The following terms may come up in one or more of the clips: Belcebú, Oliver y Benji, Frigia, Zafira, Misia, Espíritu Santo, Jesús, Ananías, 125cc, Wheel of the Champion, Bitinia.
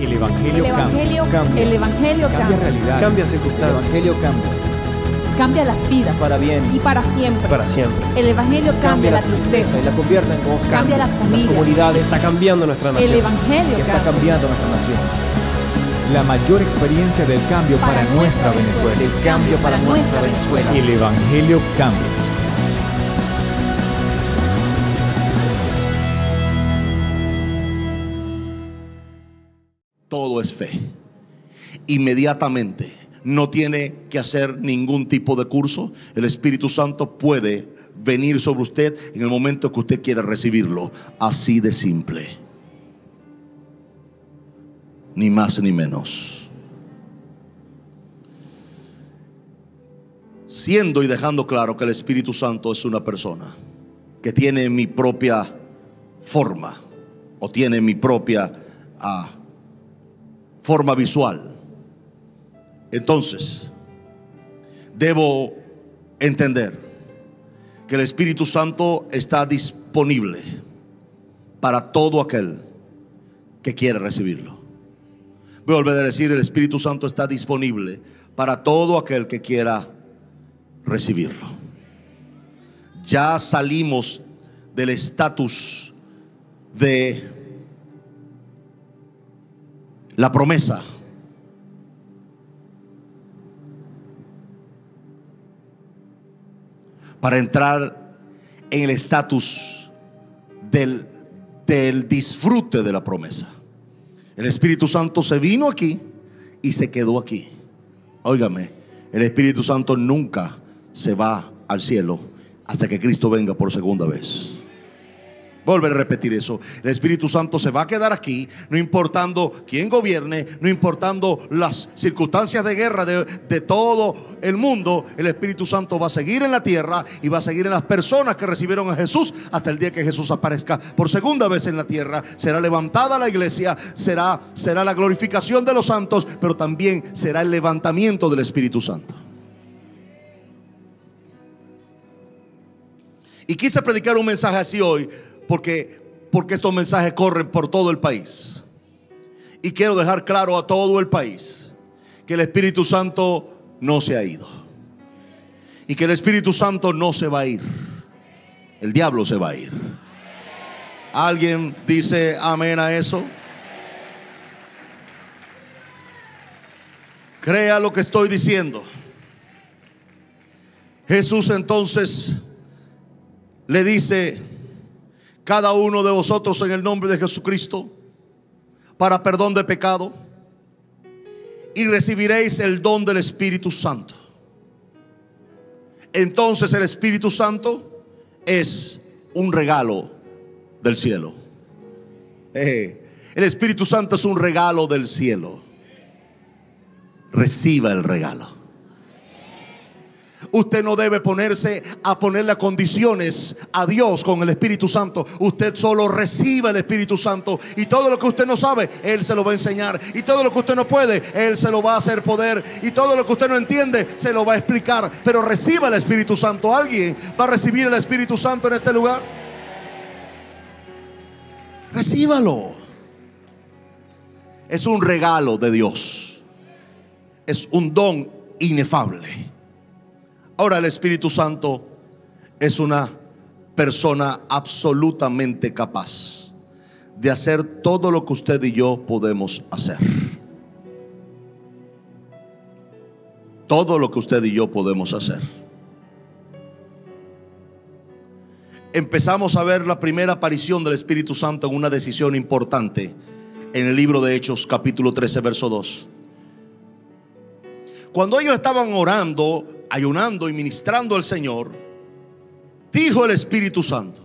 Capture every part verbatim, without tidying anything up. El Evangelio, el evangelio cambia. El Evangelio cambia. Cambia realidades. Cambia circunstancias. El Evangelio cambia. Cambia las vidas. Para bien. Y para siempre. Para siempre. El Evangelio cambia, cambia la tristeza. Y la convierte en gozo. Cambia las familias. Las comunidades. Está cambiando nuestra nación. El Evangelio cambia. Está cambiando nuestra nación. La mayor experiencia del cambio para, para nuestra Venezuela. Venezuela. El cambio para, para nuestra Venezuela. Venezuela. El Evangelio cambia. Todo es fe. Inmediatamente. No tiene que hacer ningún tipo de curso. El Espíritu Santo puede venir sobre usted en el momento que usted quiera recibirlo. Así de simple. Ni más ni menos. Siendo y dejando claro que el Espíritu Santo es una persona que tiene mi propia forma o tiene mi propia ah, forma visual. Entonces debo entender que el Espíritu Santo está disponible para todo aquel que quiera recibirlo. Voy a volver a decir, el Espíritu Santo está disponible para todo aquel que quiera recibirlo. Ya salimos del estatus de la promesa. Para entrar en el estatus del, del disfrute de la promesa. El Espíritu Santo se vino aquí y se quedó aquí. Óigame, el Espíritu Santo nunca se va al cielo hasta que Cristo venga por segunda vez. Volver a repetir eso. El Espíritu Santo se va a quedar aquí, no importando quién gobierne, no importando las circunstancias de guerra de, de todo el mundo. El Espíritu Santo va a seguir en la tierra y va a seguir en las personas que recibieron a Jesús hasta el día que Jesús aparezca por segunda vez en la tierra. Será levantada la iglesia, será, será la glorificación de los santos, pero también será el levantamiento del Espíritu Santo. Y quise predicar un mensaje así hoy Porque, porque estos mensajes corren por todo el país. Y quiero dejar claro a todo el país que el Espíritu Santo no se ha ido. Y que el Espíritu Santo no se va a ir. El diablo se va a ir. ¿Alguien dice amén a eso? Crea lo que estoy diciendo. Jesús entonces le dice: cada uno de vosotros en el nombre de Jesucristo, para perdón de pecado, y recibiréis el don del Espíritu Santo. Entonces el Espíritu Santo es un regalo del cielo. Eh, el Espíritu Santo es un regalo del cielo. Reciba el regalo. Usted no debe ponerse a ponerle condiciones a Dios con el Espíritu Santo. Usted solo reciba el Espíritu Santo. Y todo lo que usted no sabe, Él se lo va a enseñar. Y todo lo que usted no puede, Él se lo va a hacer poder. Y todo lo que usted no entiende, se lo va a explicar. Pero reciba el Espíritu Santo. ¿Alguien va a recibir el Espíritu Santo en este lugar? Recíbalo. Es un regalo de Dios. Es un don inefable. Ahora, el Espíritu Santo es una persona absolutamente capaz de hacer todo lo que usted y yo podemos hacer. Todo lo que usted y yo podemos hacer. Empezamos a ver la primera aparición del Espíritu Santo en una decisión importante en el libro de Hechos, capítulo trece, verso dos. Cuando ellos estaban orando, ayunando y ministrando al Señor, dijo el Espíritu Santo: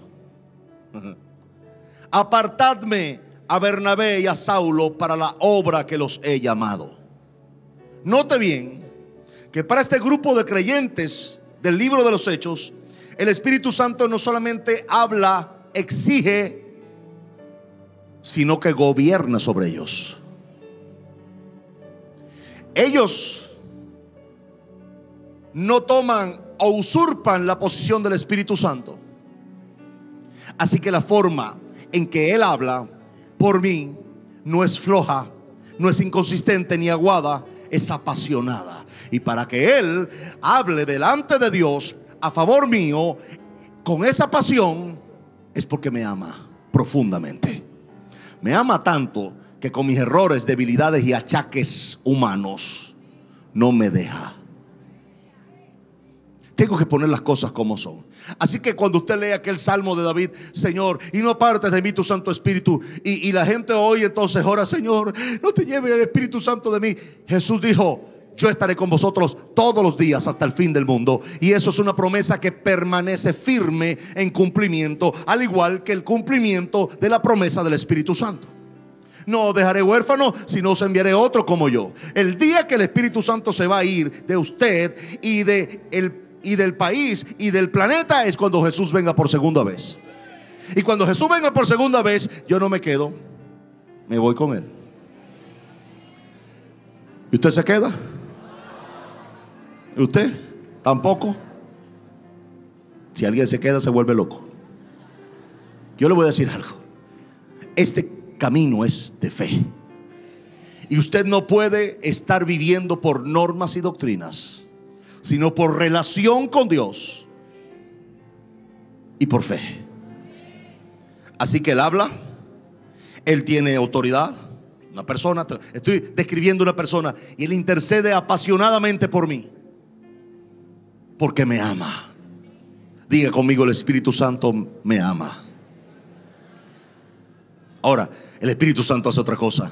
apartadme a Bernabé y a Saulo para la obra que los he llamado. Note bien que para este grupo de creyentes del libro de los Hechos, el Espíritu Santo no solamente habla, exige, sino que gobierna sobre ellos. Ellos no toman o usurpan la posición del Espíritu Santo. Así que la forma en que Él habla por mí no es floja, no es inconsistente ni aguada, es apasionada. Y para que Él hable delante de Dios a favor mío con esa pasión, es porque me ama profundamente. Me ama tanto que con mis errores, debilidades y achaques humanos no me deja. Tengo que poner las cosas como son. Así que cuando usted lee aquel salmo de David, Señor, y no apartes de mí tu Santo Espíritu, y, y la gente hoy entonces ora, Señor, no te lleve el Espíritu Santo de mí. Jesús dijo, yo estaré con vosotros todos los días hasta el fin del mundo. Y eso es una promesa que permanece firme en cumplimiento, al igual que el cumplimiento de la promesa del Espíritu Santo. No os dejaré huérfano, sino os enviaré otro como yo. El día que el Espíritu Santo se va a ir de usted y, de el, y del país y del planeta, es cuando Jesús venga por segunda vez. Y cuando Jesús venga por segunda vez, yo no me quedo, me voy con Él. ¿Y usted se queda? ¿Y usted? ¿Tampoco? Si alguien se queda, se vuelve loco. Yo le voy a decir algo. Este camino es de fe. Y usted no puede estar viviendo por normas y doctrinas, sino por relación con Dios y por fe. Así que Él habla, Él tiene autoridad. Una persona, estoy describiendo una persona, y Él intercede apasionadamente por mí, porque me ama. Diga conmigo, el Espíritu Santo me ama. Ahora, el Espíritu Santo hace otra cosa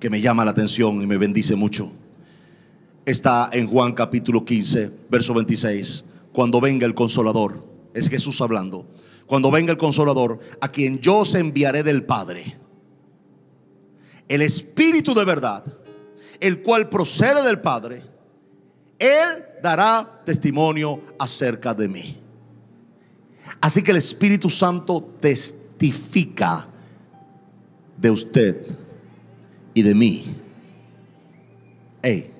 que me llama la atención y me bendice mucho. Está en Juan capítulo quince, verso veintiséis. Cuando venga el Consolador, es Jesús hablando. Cuando venga el Consolador, a quien yo os enviaré del Padre, el Espíritu de verdad, el cual procede del Padre, Él dará testimonio acerca de mí. Así que el Espíritu Santo testifica de usted y de mí. Hey,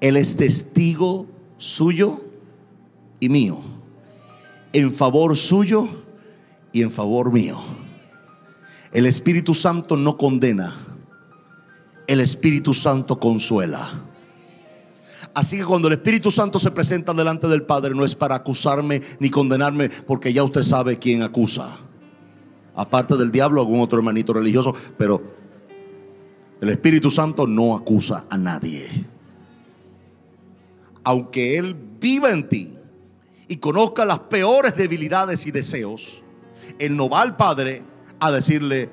Él es testigo suyo y mío, en favor suyo y en favor mío. El Espíritu Santo no condena, el Espíritu Santo consuela. Así que cuando el Espíritu Santo se presenta delante del Padre, no es para acusarme ni condenarme, porque ya usted sabe quién acusa. Aparte del diablo, algún otro hermanito religioso, pero el Espíritu Santo no acusa a nadie. Aunque Él viva en ti y conozca las peores debilidades y deseos, Él no va al Padre a decirle,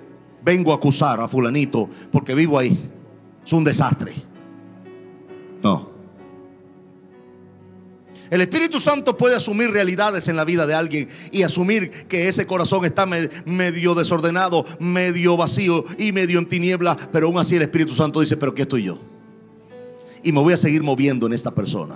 vengo a acusar a fulanito porque vivo ahí, es un desastre. No. El Espíritu Santo puede asumir realidades en la vida de alguien y asumir que ese corazón está me, medio desordenado, medio vacío y medio en tinieblas, pero aún así el Espíritu Santo dice, pero ¿qué estoy yo? Y me voy a seguir moviendo en esta persona.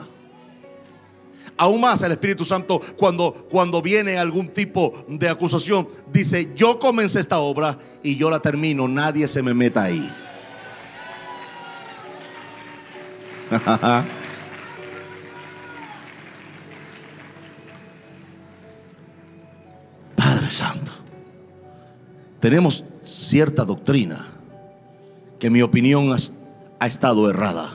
Aún más el Espíritu Santo, cuando, cuando viene algún tipo de acusación, dice, yo comencé esta obra y yo la termino, nadie se me meta ahí. Santo, tenemos cierta doctrina que en mi opinión has, ha estado errada.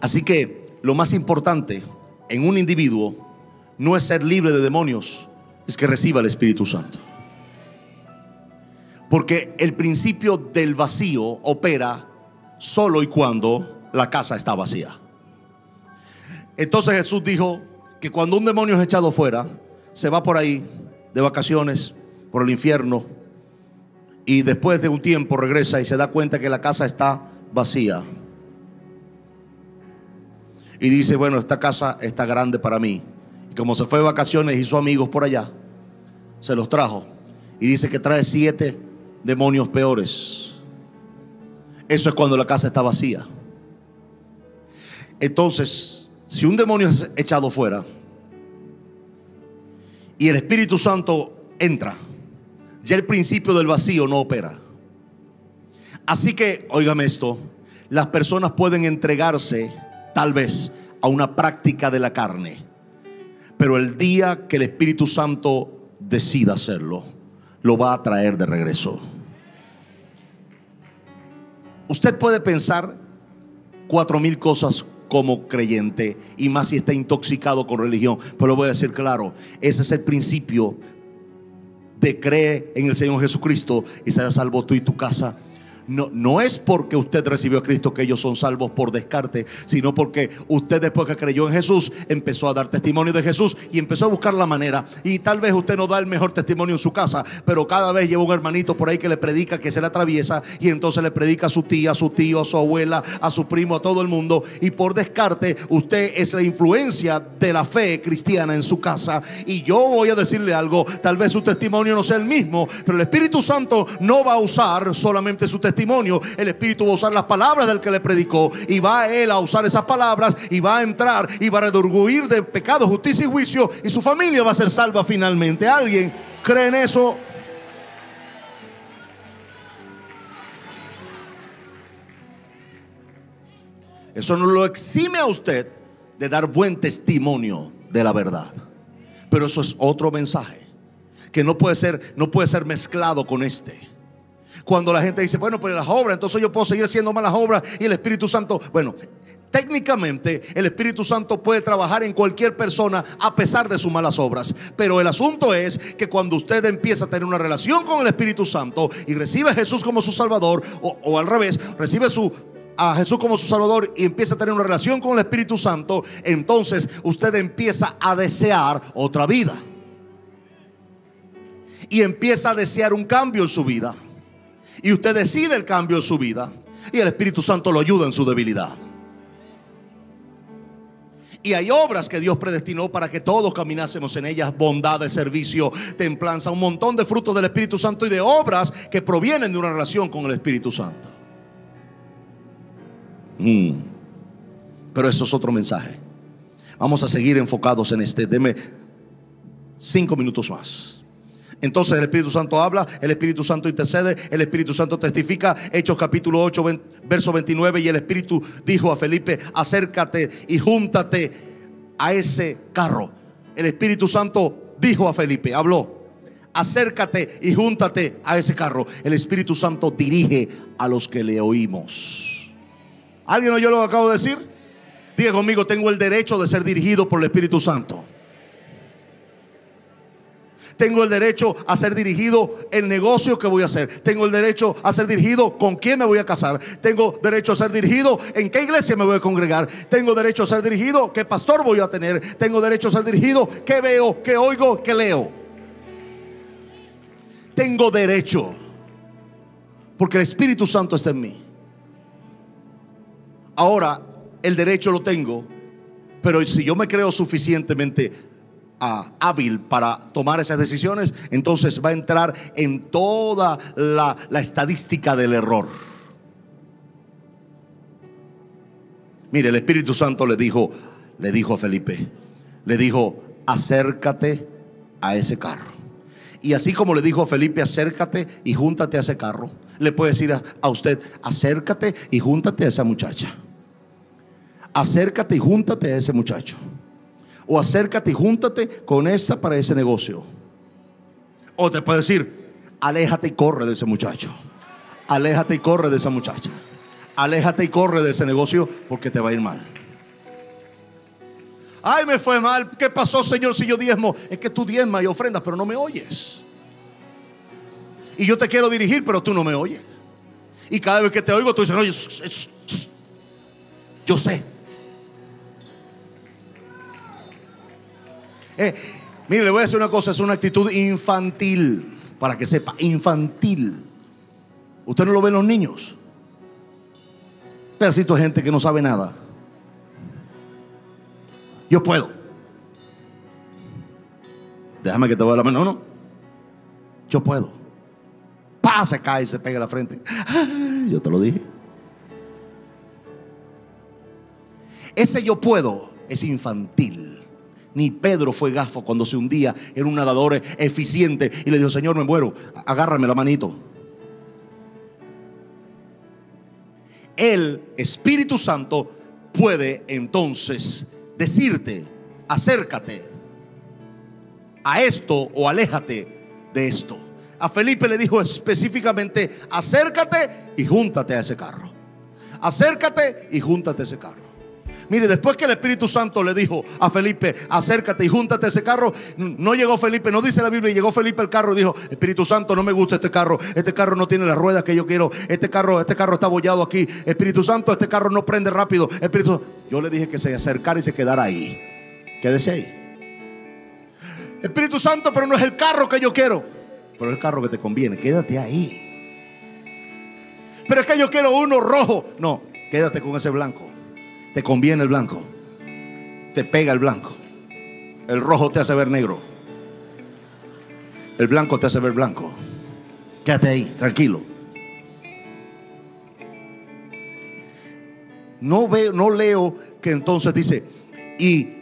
Así que lo más importante en un individuo no es ser libre de demonios, es que reciba el Espíritu Santo, porque el principio del vacío opera solo y cuando la casa está vacía. Entonces Jesús dijo que cuando un demonio es echado fuera, se va por ahí de vacaciones por el infierno, y después de un tiempo regresa y se da cuenta que la casa está vacía y dice, bueno, esta casa está grande para mí. Y como se fue de vacaciones, hizo amigos por allá, se los trajo, y dice que trae siete demonios peores. Eso es cuando la casa está vacía. Entonces, si un demonio es echado fuera y el Espíritu Santo entra, ya el principio del vacío no opera. Así que, óigame esto, las personas pueden entregarse tal vez a una práctica de la carne, pero el día que el Espíritu Santo decida hacerlo, lo va a traer de regreso. Usted puede pensar cuatro mil cosas como creyente, y más si está intoxicado con religión. Pero lo voy a decir claro, ese es el principio de cree en el Señor Jesucristo y serás salvo tú y tu casa. No, no es porque usted recibió a Cristo que ellos son salvos por descarte, sino porque usted, después que creyó en Jesús, empezó a dar testimonio de Jesús y empezó a buscar la manera. Y tal vez usted no da el mejor testimonio en su casa, pero cada vez lleva un hermanito por ahí que le predica, que se le atraviesa, y entonces le predica a su tía, a su tío, a su abuela, a su primo, a todo el mundo. Y por descarte usted es la influencia de la fe cristiana en su casa. Y yo voy a decirle algo, tal vez su testimonio no sea el mismo, pero el Espíritu Santo no va a usar solamente su testimonio. Testimonio, el Espíritu va a usar las palabras del que le predicó, y va a él a usar esas palabras, y va a entrar y va a redurguir de pecado, justicia y juicio, y su familia va a ser salva finalmente. ¿Alguien cree en eso? Eso no lo exime a usted de dar buen testimonio de la verdad, pero eso es otro mensaje que no puede ser, no puede ser mezclado con este. Cuando la gente dice, bueno, pero las obras, entonces yo puedo seguir haciendo malas obras y el Espíritu Santo, bueno, técnicamente el Espíritu Santo puede trabajar en cualquier persona a pesar de sus malas obras. Pero el asunto es que cuando usted empieza a tener una relación con el Espíritu Santo y recibe a Jesús como su Salvador, o, o al revés, recibe su a Jesús como su Salvador y empieza a tener una relación con el Espíritu Santo, entonces usted empieza a desear otra vida y empieza a desear un cambio en su vida. Y usted decide el cambio en su vida, y el Espíritu Santo lo ayuda en su debilidad. Y hay obras que Dios predestinó para que todos caminásemos en ellas: bondad, servicio, templanza, un montón de frutos del Espíritu Santo y de obras que provienen de una relación con el Espíritu Santo. mm. Pero eso es otro mensaje. Vamos a seguir enfocados en este. Deme cinco minutos más. Entonces el Espíritu Santo habla, el Espíritu Santo intercede, el Espíritu Santo testifica. Hechos capítulo ocho, verso veintinueve. Y el Espíritu dijo a Felipe: acércate y júntate a ese carro. El Espíritu Santo dijo a Felipe, habló: acércate y júntate a ese carro. El Espíritu Santo dirige a los que le oímos. ¿Alguien oyó lo que acabo de decir? Diga conmigo: tengo el derecho de ser dirigido por el Espíritu Santo. Tengo el derecho a ser dirigido el negocio que voy a hacer. Tengo el derecho a ser dirigido con quién me voy a casar. Tengo derecho a ser dirigido en qué iglesia me voy a congregar. Tengo derecho a ser dirigido qué pastor voy a tener. Tengo derecho a ser dirigido qué veo, qué oigo, qué leo. Tengo derecho, porque el Espíritu Santo está en mí. Ahora, el derecho lo tengo, pero si yo me creo suficientemente Ah, hábil para tomar esas decisiones, entonces va a entrar en toda la, la estadística del error. Mire, el Espíritu Santo le dijo, le dijo a Felipe, le dijo: acércate a ese carro. Y así como le dijo a Felipe: acércate y júntate a ese carro, le puede decir a, a usted: acércate y júntate a esa muchacha, acércate y júntate a ese muchacho, o acércate y júntate con esa para ese negocio. O te puede decir: aléjate y corre de ese muchacho, aléjate y corre de esa muchacha, aléjate y corre de ese negocio, porque te va a ir mal. Ay, me fue mal. ¿Qué pasó, Señor, si yo diezmo? Es que tú diezmas y ofrendas, pero no me oyes. Y yo te quiero dirigir, pero tú no me oyes. Y cada vez que te oigo, tú dices: oye, yo sé. Eh, mire, le voy a decir una cosa: es una actitud infantil. Para que sepa, infantil. Usted no lo ve en los niños. Pedacito de gente que no sabe nada. Yo puedo. Déjame que te vaya la mano. No, no. Yo puedo. Pa, se cae y se pega en la frente. Ah, yo te lo dije. Ese yo puedo es infantil. Ni Pedro fue gafo cuando se hundía en un nadador eficiente y le dijo: Señor, me muero, agárrame la manito. El Espíritu Santo puede entonces decirte: acércate a esto o aléjate de esto. A Felipe le dijo específicamente: acércate y júntate a ese carro. acércate y júntate ese carro. Mire, después que el Espíritu Santo le dijo a Felipe, acércate y júntate ese carro, no llegó Felipe, no dice la Biblia, llegó Felipe al carro y dijo, Espíritu Santo, no me gusta este carro, este carro no tiene las ruedas que yo quiero, este carro, este carro está abollado aquí, Espíritu Santo, este carro no prende rápido, Espíritu Santo. Yo le dije que se acercara y se quedara ahí. Quédese ahí. Espíritu Santo, pero no es el carro que yo quiero. Pero es el carro que te conviene, quédate ahí. Pero es que yo quiero uno rojo. No, quédate con ese blanco. Te conviene el blanco. Te pega el blanco. El rojo te hace ver negro. El blanco te hace ver blanco. Quédate ahí, tranquilo. No veo, no leo que entonces dice y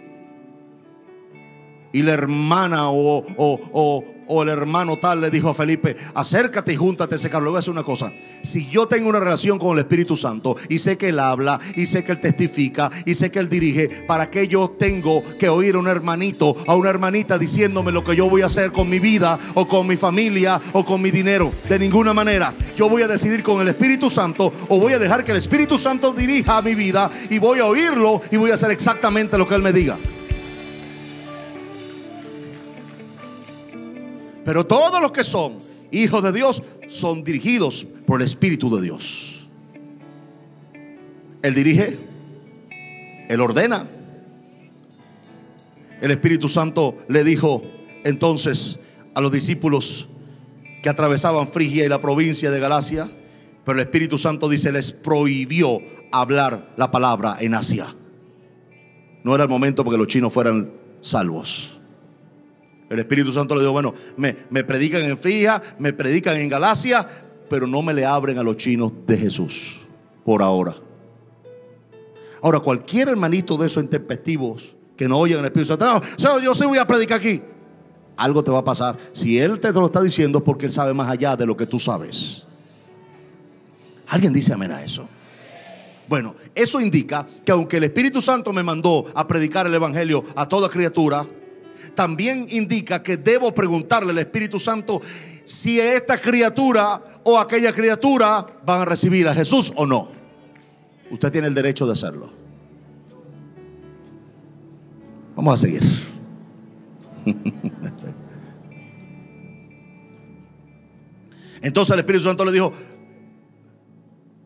y la hermana o, o, o, o el hermano tal le dijo a Felipe, acércate y júntate ese carro. Le voy a decir una cosa. Si yo tengo una relación con el Espíritu Santo y sé que Él habla, y sé que Él testifica, y sé que Él dirige, ¿para qué yo tengo que oír a un hermanito, a una hermanita diciéndome lo que yo voy a hacer con mi vida, o con mi familia, o con mi dinero? De ninguna manera. Yo voy a decidir con el Espíritu Santo, o voy a dejar que el Espíritu Santo dirija mi vida, y voy a oírlo y voy a hacer exactamente lo que Él me diga. Pero todos los que son hijos de Dios son dirigidos por el Espíritu de Dios. Él dirige, Él ordena. El Espíritu Santo le dijo entonces a los discípulos que atravesaban Frigia y la provincia de Galacia, pero el Espíritu Santo dice les prohibió hablar la palabra en Asia. No era el momento porque los chinos fueran salvos. El Espíritu Santo le dijo, bueno, me, me predican en Frigia, me predican en Galacia, pero no me le abren a los chinos de Jesús por ahora. Ahora, cualquier hermanito de esos intempestivos que no oyen el Espíritu Santo, no, no, yo sí voy a predicar aquí. Algo te va a pasar. Si Él te lo está diciendo es porque Él sabe más allá de lo que tú sabes. ¿Alguien dice amén a eso? Bueno, eso indica que aunque el Espíritu Santo me mandó a predicar el Evangelio a toda criatura, también indica que debo preguntarle al Espíritu Santo si esta criatura o aquella criatura van a recibir a Jesús o no. Usted tiene el derecho de hacerlo. Vamos a seguir. Entonces el Espíritu Santo le dijo,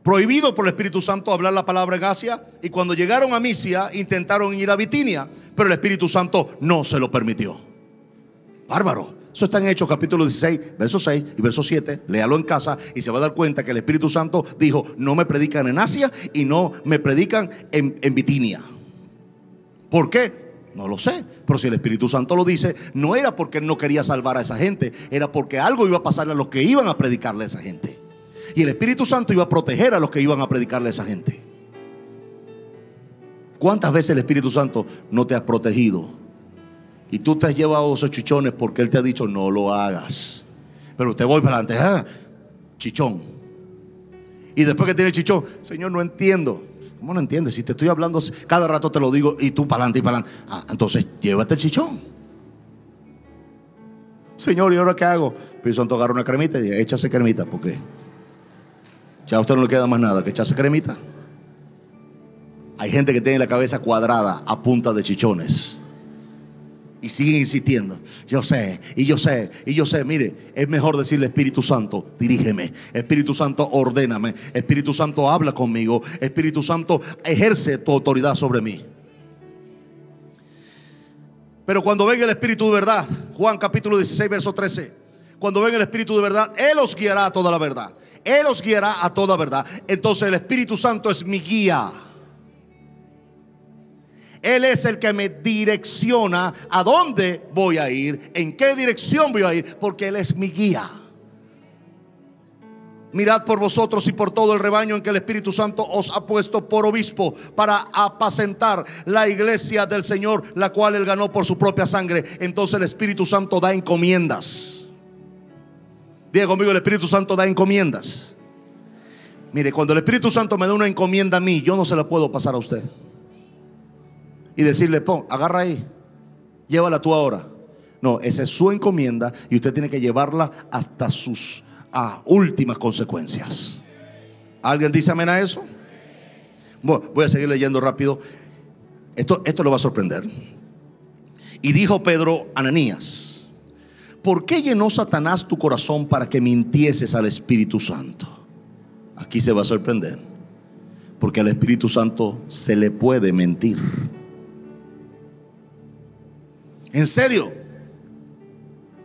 prohibido por el Espíritu Santo hablar la palabra en Asia. Y cuando llegaron a Misia intentaron ir a Bitinia, pero el Espíritu Santo no se lo permitió. Bárbaro. Eso está en Hechos capítulo dieciséis, verso seis y verso siete. Léalo en casa y se va a dar cuenta que el Espíritu Santo dijo, no me predican en Asia y no me predican en, en Bitinia. ¿Por qué? No lo sé. Pero si el Espíritu Santo lo dice, no era porque Él no quería salvar a esa gente, era porque algo iba a pasarle a los que iban a predicarle a esa gente. Y el Espíritu Santo iba a proteger a los que iban a predicarle a esa gente. ¿Cuántas veces el Espíritu Santo no te ha protegido? Y tú te has llevado esos chichones porque Él te ha dicho no lo hagas. Pero usted voy para adelante, ah, chichón. Y después que tiene el chichón, Señor, no entiendo. ¿Cómo no entiendes? Si te estoy hablando, cada rato te lo digo y tú para adelante y para adelante. Ah, entonces llévate el chichón. Señor, ¿y ahora qué hago? Espíritu Santo agarra una cremita y dice, échase cremita, porque ya a usted no le queda más nada que echarse cremita. Hay gente que tiene la cabeza cuadrada a punta de chichones y siguen insistiendo. Yo sé, y yo sé, y yo sé. Mire, es mejor decirle, Espíritu Santo, dirígeme. Espíritu Santo, ordéname. Espíritu Santo, habla conmigo. Espíritu Santo, ejerce tu autoridad sobre mí. Pero cuando venga el Espíritu de verdad, Juan capítulo dieciséis, verso trece. Cuando venga el Espíritu de verdad, Él os guiará a toda la verdad. Él os guiará a toda verdad. Entonces el Espíritu Santo es mi guía. Él es el que me direcciona a dónde voy a ir, en qué dirección voy a ir, porque Él es mi guía. Mirad por vosotros y por todo el rebaño en que el Espíritu Santo os ha puesto por obispo para apacentar la iglesia del Señor, la cual Él ganó por su propia sangre. Entonces el Espíritu Santo da encomiendas. Diga conmigo, el Espíritu Santo da encomiendas. Mire, cuando el Espíritu Santo me da una encomienda a mí, yo no se la puedo pasar a usted y decirle, pon, agarra ahí, llévala tú ahora. No, esa es su encomienda y usted tiene que llevarla hasta sus ah, últimas consecuencias. ¿Alguien dice amén a eso? Voy a seguir leyendo rápido. Esto, esto lo va a sorprender. Y dijo Pedro a Ananías: ¿por qué llenó Satanás tu corazón para que mintieses al Espíritu Santo? Aquí se va a sorprender, porque al Espíritu Santo se le puede mentir. En serio,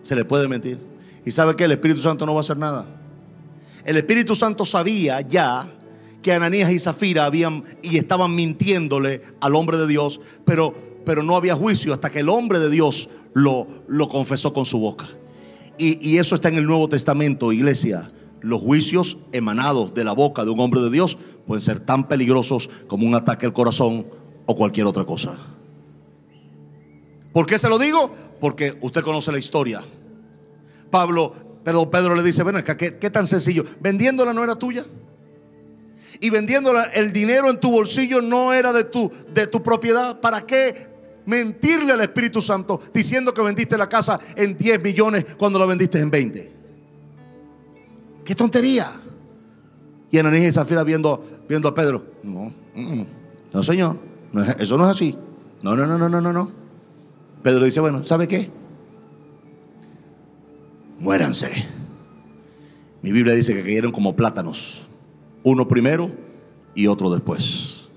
se le puede mentir. Y sabe que el Espíritu Santo no va a hacer nada. El Espíritu Santo sabía ya que Ananías y Zafira habían y estaban mintiéndole al hombre de Dios, pero, pero no había juicio hasta que el hombre de Dios lo, lo confesó con su boca. Y, y eso está en el Nuevo Testamento, iglesia. Los juicios emanados de la boca de un hombre de Dios pueden ser tan peligrosos como un ataque al corazón o cualquier otra cosa. ¿Por qué se lo digo? Porque usted conoce la historia. Pablo, pero Pedro le dice: ven acá, ¿qué, qué tan sencillo? Vendiéndola no era tuya. Y vendiéndola, el dinero en tu bolsillo no era de tu, de tu propiedad. ¿Para qué mentirle al Espíritu Santo diciendo que vendiste la casa en diez millones cuando la vendiste en veinte? ¡Qué tontería! Y Ananías y Zafira viendo, viendo a Pedro: no, no, no señor, no es, eso no es así. No, no, no, no, no, no. Pedro dice: bueno, ¿sabe qué? Muéranse. Mi Biblia dice que cayeron como plátanos, uno primero y otro después.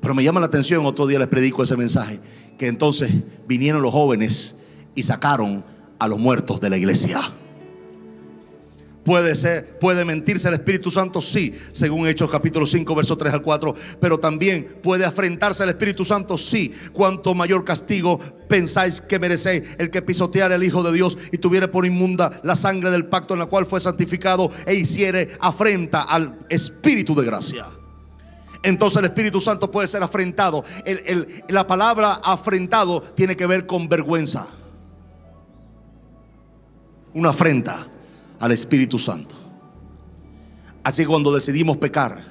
Pero me llama la atención, otro día les predico ese mensaje, que entonces vinieron los jóvenes y sacaron a los muertos de la iglesia. Puede ser, puede mentirse el Espíritu Santo, sí, según Hechos capítulo cinco, versos tres al cuatro. Pero también puede afrentarse el Espíritu Santo, sí. Cuanto mayor castigo pensáis que merecéis el que pisoteara el Hijo de Dios y tuviere por inmunda la sangre del pacto en la cual fue santificado e hiciere afrenta al Espíritu de gracia. Entonces el Espíritu Santo puede ser afrentado. El, el, la palabra afrentado tiene que ver con vergüenza. Una afrenta al Espíritu Santo. Así que cuando decidimos pecar,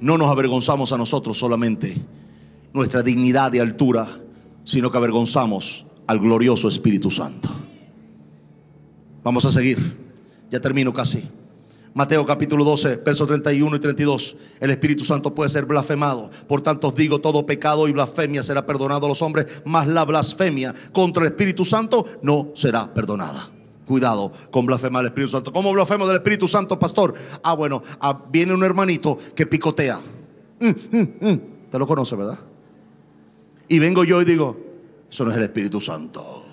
no nos avergonzamos a nosotros solamente, nuestra dignidad y altura, sino que avergonzamos al glorioso Espíritu Santo. Vamos a seguir, ya termino casi. Mateo capítulo doce, versos treinta y uno y treinta y dos. El Espíritu Santo puede ser blasfemado. Por tanto os digo, todo pecado y blasfemia será perdonado a los hombres, mas la blasfemia contra el Espíritu Santo no será perdonada. Cuidado con blasfemar al Espíritu Santo. ¿Cómo blasfemo del Espíritu Santo, pastor? Ah, bueno, ah, viene un hermanito que picotea. Mm, mm, mm. Te lo conoce, ¿verdad? Y vengo yo y digo: eso no es el Espíritu Santo,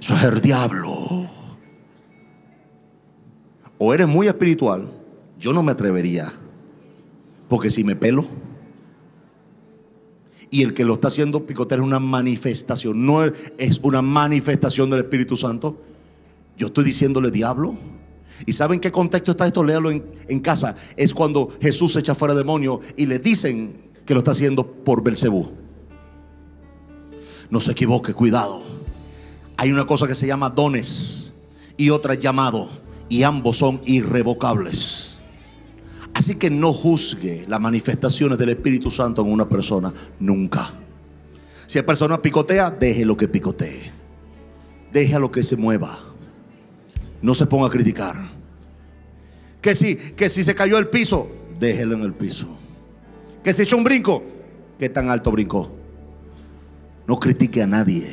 eso es el diablo. O eres muy espiritual. Yo no me atrevería, porque si me pelo. Y el que lo está haciendo picotear es una manifestación, no es una manifestación del Espíritu Santo. Yo estoy diciéndole diablo. ¿Y saben qué contexto está esto? Léalo en, en casa. Es cuando Jesús echa fuera demonios y le dicen que lo está haciendo por Belcebú. No se equivoque, cuidado. Hay una cosa que se llama dones y otra llamado, y ambos son irrevocables. Así que no juzgue las manifestaciones del Espíritu Santo en una persona, nunca. Si la persona picotea, deje lo que picotee, deje lo que se mueva. No se ponga a criticar. Que si, que si se cayó el piso, déjelo en el piso. Que se echó un brinco, ¿qué tan alto brincó? No critique a nadie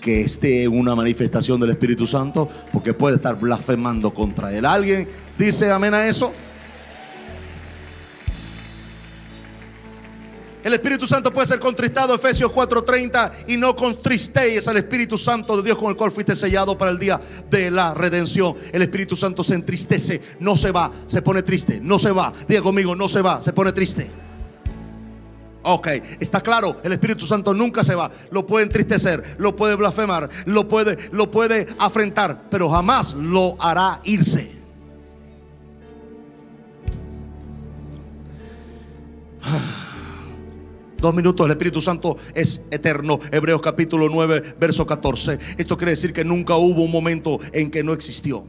que esté en una manifestación del Espíritu Santo, porque puede estar blasfemando contra él. ¿Alguien dice amén a eso? El Espíritu Santo puede ser contristado, Efesios cuatro treinta, y no contristéis al Espíritu Santo de Dios con el cual fuiste sellado para el día de la redención. El Espíritu Santo se entristece, no se va, se pone triste, no se va. Diga conmigo: no se va, se pone triste. Ok, está claro, el Espíritu Santo nunca se va. Lo puede entristecer, lo puede blasfemar, lo puede, lo puede afrentar, pero jamás lo hará irse. Dos minutos, el Espíritu Santo es eterno. Hebreos capítulo nueve, verso catorce. Esto quiere decir que nunca hubo un momento en que no existió.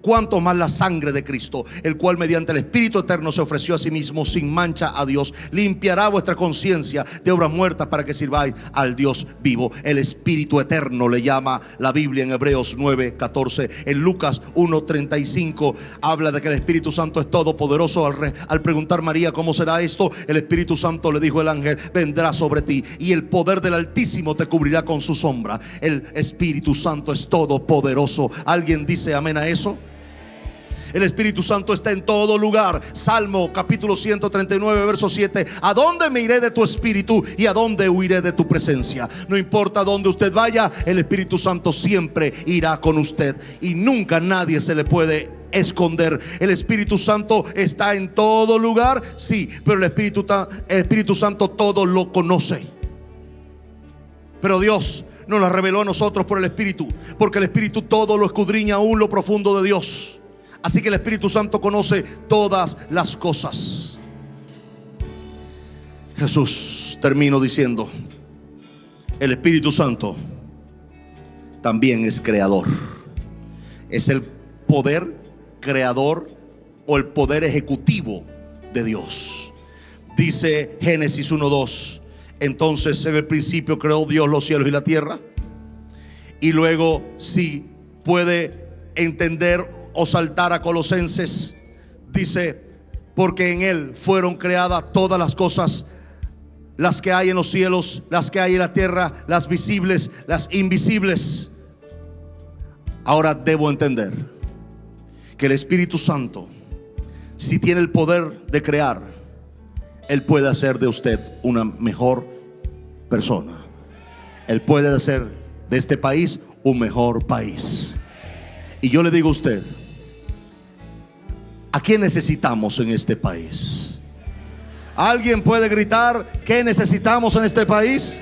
cuánto más la sangre de Cristo, el cual mediante el Espíritu eterno se ofreció a sí mismo sin mancha a Dios, limpiará vuestra conciencia de obras muertas para que sirváis al Dios vivo. El Espíritu eterno le llama la Biblia en Hebreos nueve, catorce. En Lucas uno, treinta y cinco habla de que el Espíritu Santo es todopoderoso. Al, re, al preguntar María cómo será esto, el Espíritu Santo, le dijo el ángel, vendrá sobre ti y el poder del Altísimo te cubrirá con su sombra. El Espíritu Santo es todopoderoso. ¿Alguien dice amén a eso? El Espíritu Santo está en todo lugar. Salmo capítulo ciento treinta y nueve verso siete. ¿A dónde me iré de tu espíritu? ¿Y a dónde huiré de tu presencia? No importa dónde usted vaya, el Espíritu Santo siempre irá con usted y nunca nadie se le puede esconder. El Espíritu Santo está en todo lugar, sí, pero el Espíritu, el Espíritu Santo todo lo conoce. Pero Dios nos la reveló a nosotros por el Espíritu, porque el Espíritu todo lo escudriña, aún lo profundo de Dios. Así que el Espíritu Santo conoce todas las cosas. Jesús, termino diciendo, el Espíritu Santo también es creador. Es el poder creador o el poder ejecutivo de Dios. Dice Génesis uno, dos. Entonces en el principio creó Dios los cielos y la tierra. Y luego, si puede entender o saltar a Colosenses, dice, porque en él fueron creadas todas las cosas, las que hay en los cielos, las que hay en la tierra, las visibles, las invisibles. Ahora debo entender que el Espíritu Santo, si tiene el poder de crear, él puede hacer de usted una mejor persona. Él puede hacer de este país un mejor país. Y yo le digo a usted, ¿a quién necesitamos en este país? ¿Alguien puede gritar qué necesitamos en este país?